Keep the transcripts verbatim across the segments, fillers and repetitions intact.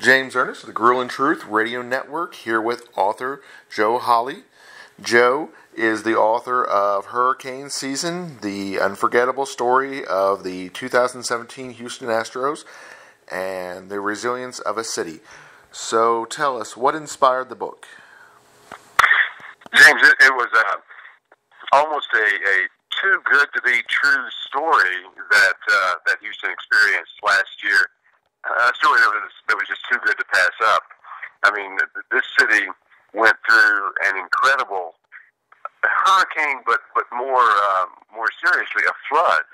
James Ernest of the Grill and Truth Radio Network here with author Joe Holley. Joe is the author of Hurricane Season, the unforgettable story of the two thousand seventeen Houston Astros and the resilience of a city. So tell us, what inspired the book? James, it, it was uh, almost a, a too-good-to-be-true story that uh, that Houston experienced last year. Uh, a story that was, that was just too good to pass up. I mean, this city went through an incredible hurricane, but but more uh, more seriously, a flood.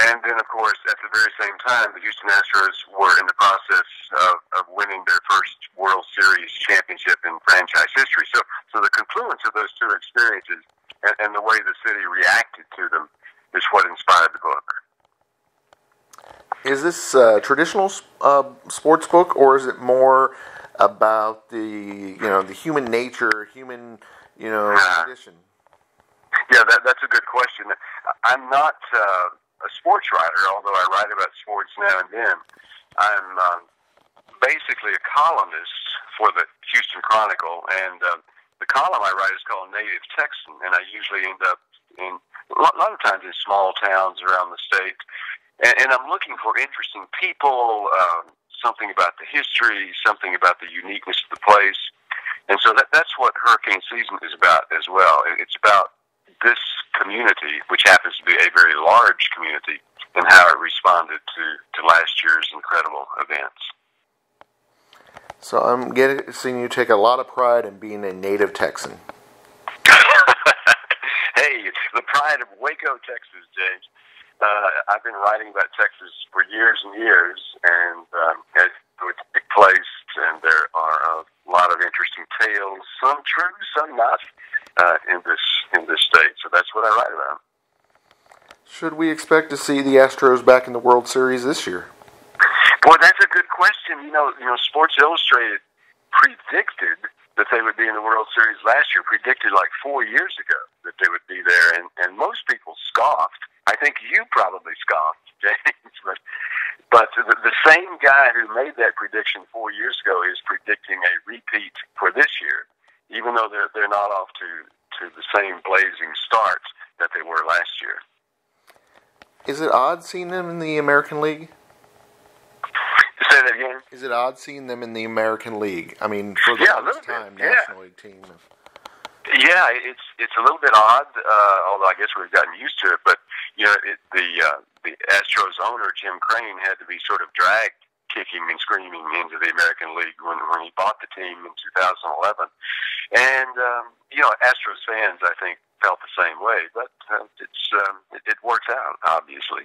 And then, of course, at the very same time, the Houston Astros were in the process of, of winning their first World Series championship in franchise history. So, so the confluence of those two experiences and, and the way the city reacted to them is what inspired the book. Is this a traditional uh, sports book, or is it more about the you know the human nature, human you know uh, condition? Yeah, that, that's a good question. I'm not. Uh, A sports writer, although I write about sports now and then. I'm um, basically a columnist for the Houston Chronicle, and um, the column I write is called Native Texan, and I usually end up in a lot of times in small towns around the state, and, and I'm looking for interesting people, um, something about the history, something about the uniqueness of the place, and so that, that's what Hurricane Season is about as well. It's about this community, which happens to be a very large community, and how it responded to, to last year's incredible events. So I'm getting seeing you take a lot of pride in being a native Texan. Hey, it's the pride of Waco, Texas, James. Uh, I've been writing about Texas for years and years, and um, it's a big place, and there are a lot of interesting tales, some true, some not. Uh, in this in this state, so that's what I write about. Should we expect to see the Astros back in the World Series this year? Boy, that's a good question. You know, you know, Sports Illustrated predicted that they would be in the World Series last year. Predicted like four years ago that they would be there, and, and most people scoffed. I think you probably scoffed, James, but but the, the same guy who made that prediction four years ago is predicting a repeat for this year. Even though they're, they're not off to, to the same blazing starts that they were last year. Is it odd seeing them in the American League? Say that again? Is it odd seeing them in the American League? I mean, for the yeah, first time, bit, yeah. National League team. Yeah, it's it's a little bit odd, uh, although I guess we've gotten used to it. But, you know, it, the, uh, the Astros owner, Jim Crane, had to be sort of dragged kicking and screaming into the American League when, when he bought the team in two thousand eleven. And, um, you know, Astros fans, I think, felt the same way. But uh, it's um, it, it works out, obviously.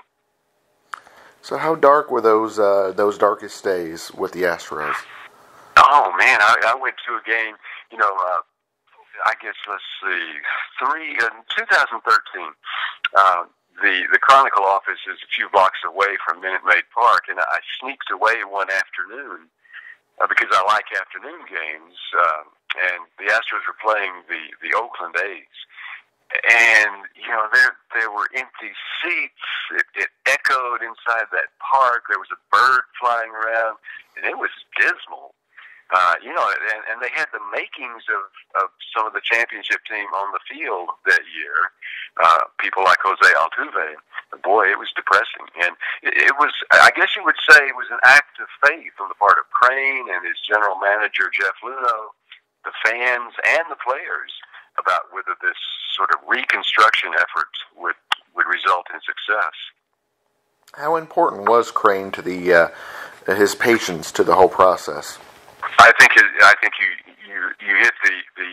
So how dark were those uh, those darkest days with the Astros? Oh, man, I, I went to a game, you know, uh, I guess, let's see, three in twenty thirteen, uh, The the Chronicle office is a few blocks away from Minute Maid Park, and I sneaked away one afternoon uh, because I like afternoon games. Uh, and the Astros were playing the, the Oakland A's, and you know there there were empty seats. It, it echoed inside that park. There was a bird flying around, and it was dismal. Uh, you know, and, and they had the makings of, of some of the championship team on the field that year. Uh, people like Jose Altuve. Boy, it was depressing. And it, it was, I guess you would say, it was an act of faith on the part of Crane and his general manager, Jeff Luna, the fans and the players, about whether this sort of reconstruction effort would, would result in success. How important was Crane to the uh, his patience to the whole process? I think I think you you, you hit the the,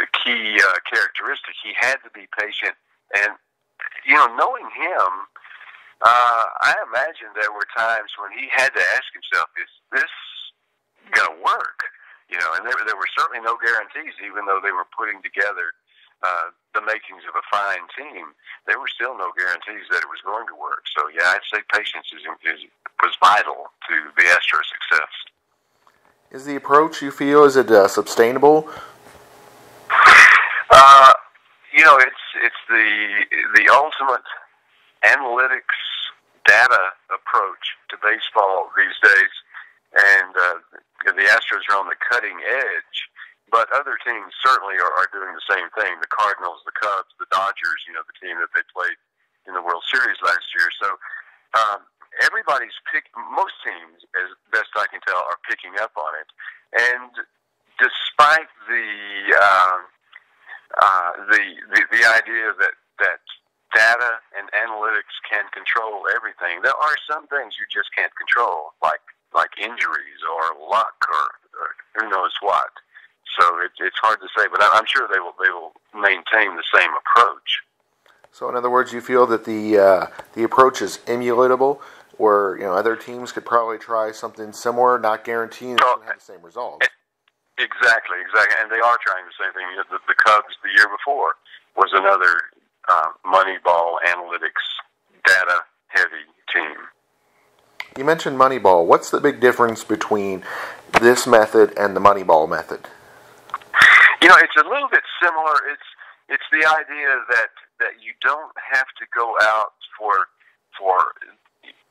the key uh, characteristic. He had to be patient, and you know, knowing him, uh, I imagine there were times when he had to ask himself, "Is this going to work?" You know, and there there were certainly no guarantees, even though they were putting together uh, the makings of a fine team. There were still no guarantees that it was going to work. So, yeah, I'd say patience is, is was vital to the Astros' success. Is the approach you feel, is it uh, sustainable? Uh, you know, it's it's the the ultimate analytics data approach to baseball these days, and uh, Astros are on the cutting edge, but other teams certainly are, are doing the same thing. The Cardinals, the Cubs, the Dodgers, you know, the team that they played in the World Series last year. So um, everybody's pick. Most teams, as best I can tell, are picking up on it. And despite the uh, uh, the, the the idea that that data and analytics can control everything, there are some things you just can't control, like like injuries or luck or, or who knows what. So it, it's hard to say, but I'm sure they will they will maintain the same approach. So in other words, you feel that the uh, the approach is emulatable, where you know other teams could probably try something similar, not guaranteeing so, they have the same results. Exactly, exactly, and they are trying the same thing. You know, the, the Cubs the year before was another uh, Moneyball analytics data heavy team. You mentioned Moneyball. What's the big difference between this method and the Moneyball method? You know, it's a little bit similar. It's it's the idea that, that you don't have to go out for for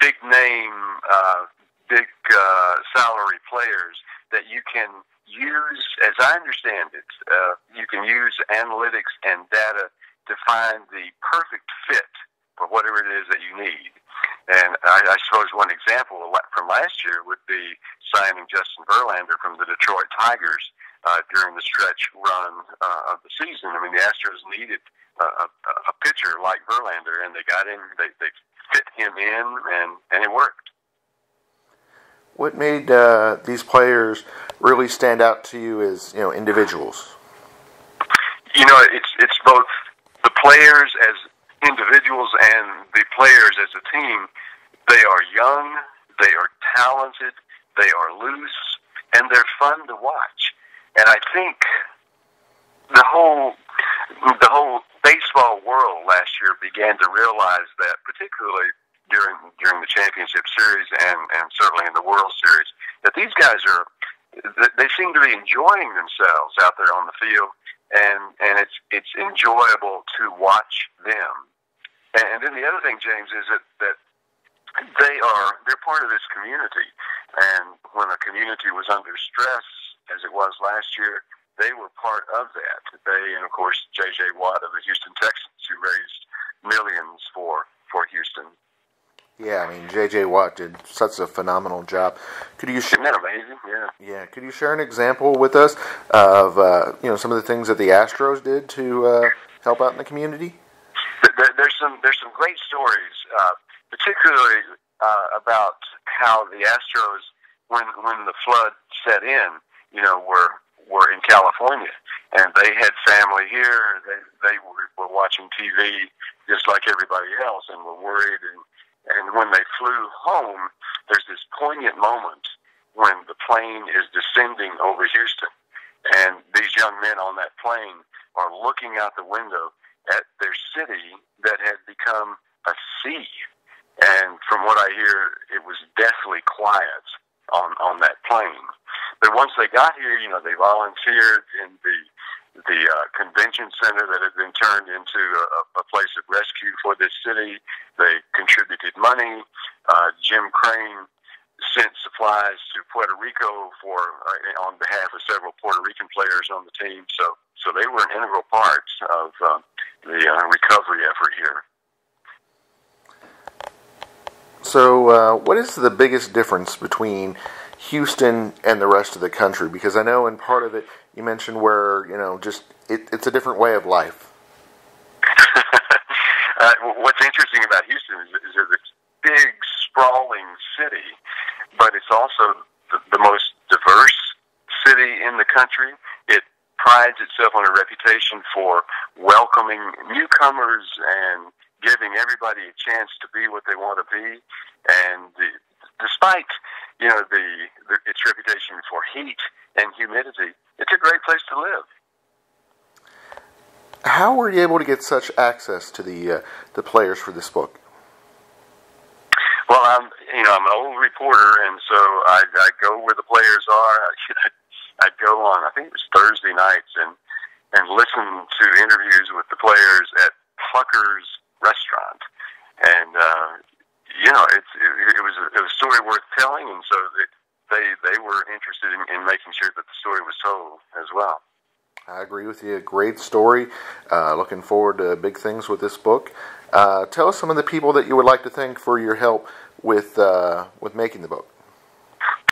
big name, uh, big uh, salary players. That you can use, as I understand it, uh, you can use analytics and data to find the perfect fit for whatever it is that you need. And I, I suppose one example of what from last year would be signing Justin Verlander from the Detroit Tigers uh, during the stretch run uh, of the season. I mean, the Astros needed uh, a, a pitcher like Verlander, and they got him, they, they fit him in, and, and it worked. What made uh, these players really stand out to you as, you know, individuals? You know, it's it's both the players as individuals and the players as a team. They are young, they are talented, they are loose, and they're fun to watch. And I think the whole the whole baseball world last year began to realize that, particularly during during the championship series and, and certainly in the World Series, that these guys are, they seem to be enjoying themselves out there on the field, and, and it's it's enjoyable to watch them. And then the other thing, James, is that, that they are, they're part of this community, and when a community was under stress, as it was last year, they were part of that. They, and of course, J J. Watt of the Houston Texans, who raised millions for, for Houston. Yeah, I mean, J J. Watt did such a phenomenal job. Could you share? Isn't that amazing? Yeah. Yeah. Could you share an example with us of uh, you know some of the things that the Astros did to uh, help out in the community? There, there's some there's some great stories, uh, particularly uh, about how the Astros, when when the flood set in, you know, were were in California, and they had family here. They they were, were watching T V just like everybody else, and were worried. And And when they flew home, there's this poignant moment when the plane is descending over Houston. And these young men on that plane are looking out the window at their city that had become a sea. And from what I hear, it was deathly quiet on, on that plane. But once they got here, you know, they volunteered in the the uh, convention center that had been turned into a, a place of rescue for this city. They contributed money. Uh, Jim Crane sent supplies to Puerto Rico for uh, on behalf of several Puerto Rican players on the team. So, so they were an integral part of uh, the uh, recovery effort here. So uh, what is the biggest difference between Houston and the rest of the country? Because I know in part of it you mentioned where, you know, just it, it's a different way of life. uh, what's interesting about Houston is, is that it's a big, sprawling city, but it's also the, the most diverse city in the country. It prides itself on a reputation for welcoming newcomers and giving everybody a chance to be what they want to be. And the, despite, you know, the, the its reputation for heat and humidity, it's a great place to live. How were you able to get such access to the uh, the players for this book? Well, I'm you know I'm an old reporter, and so I, I go where the players are. I, I go on, I think it was Thursday nights, and and listen to interviews with the players at Plucker's Restaurant, and uh, you know it's it, it was a, it was a story worth telling, and so. It, they they were interested in, in making sure that the story was told as well. I agree with you. Great story. Uh, looking forward to big things with this book. Uh, tell us some of the people that you would like to thank for your help with uh, with making the book.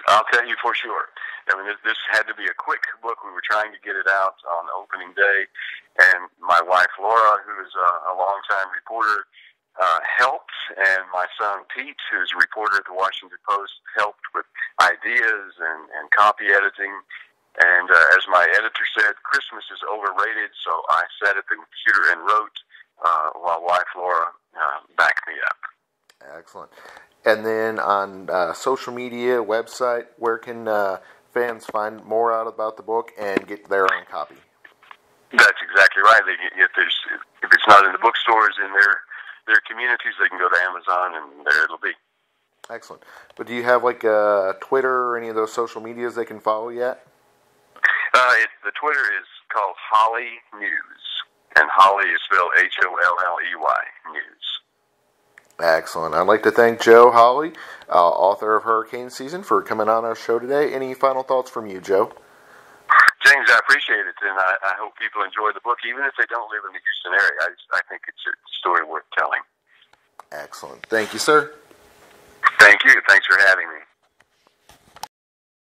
I'll tell you for sure. I mean, this had to be a quick book. We were trying to get it out on opening day, and my wife, Laura, who is a, a longtime reporter, uh, helped, and my son, Pete, who's a reporter at the Washington Post, helped with ideas and, and copy editing. And uh, as my editor said, Christmas is overrated, so I sat at the computer and wrote uh, while wife, Laura, uh, backed me up. Excellent. And then on uh, social media, website, where can uh, fans find more out about the book and get their own copy? That's exactly right. They can, if, there's, if it's not in the bookstores in their their communities, they can go to Amazon, and there it'll be. Excellent. But do you have like a Twitter or any of those social medias they can follow yet? Uh, it, the Twitter is called Holly News, and Holly is spelled H O L L E Y News. Excellent. I'd like to thank Joe Holley, uh, author of Hurricane Season, for coming on our show today. Any final thoughts from you, Joe? James, I appreciate it, and I, I hope people enjoy the book, even if they don't live in the Houston area. I, I think it's a story worth telling. Excellent. Thank you, sir.